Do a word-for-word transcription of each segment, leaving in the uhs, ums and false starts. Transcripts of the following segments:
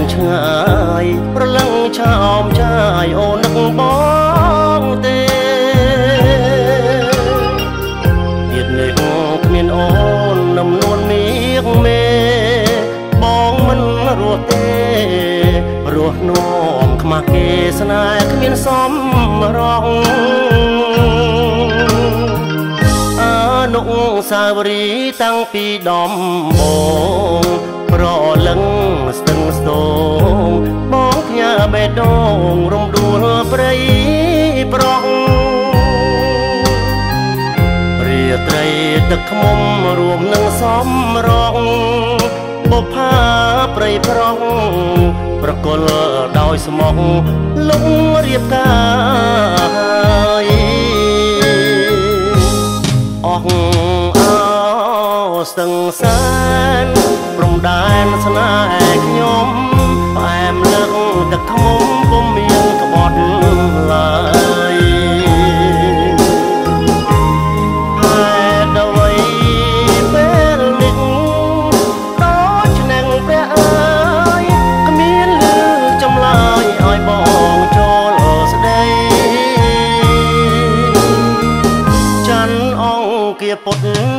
นชายประลังชาอมชายโอนักบ้องเตเบียดในออกเมียนอ่อนนำนวลเมียงเมบ้องมันรัวเตรัวนอมขมาเกสนายเมียนซ้อมร้องอานุสาวรีตั้งปีดอมบงรอลังสตึงสตงมองพญาเบดงรมดูเปรยปรองเปรียไตรตึกขมมรวมนังซ้อมรองบกผ้าเปรยปรองประกลดอยสมองลงเรียบกายออกเอาสังสารปรุงได้มาสนาแอกยมแอมเลิกแต่ขมก็มีกบฏลายแพ้ดวยเป็นหนึ่งต้นแหน่งแปรเอ้ยก็มีเลือดจำลายอ้อยบองโจโลสเดจันอ่องเกียปด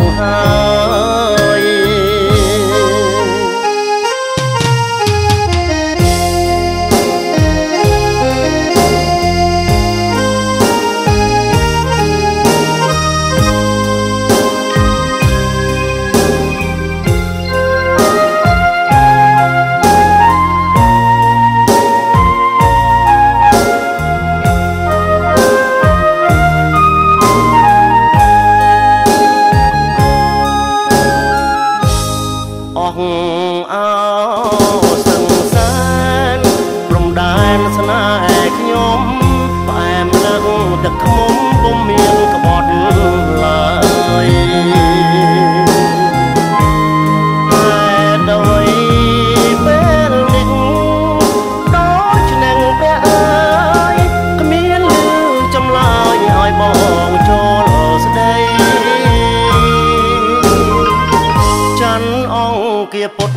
กหายเกียร์ปด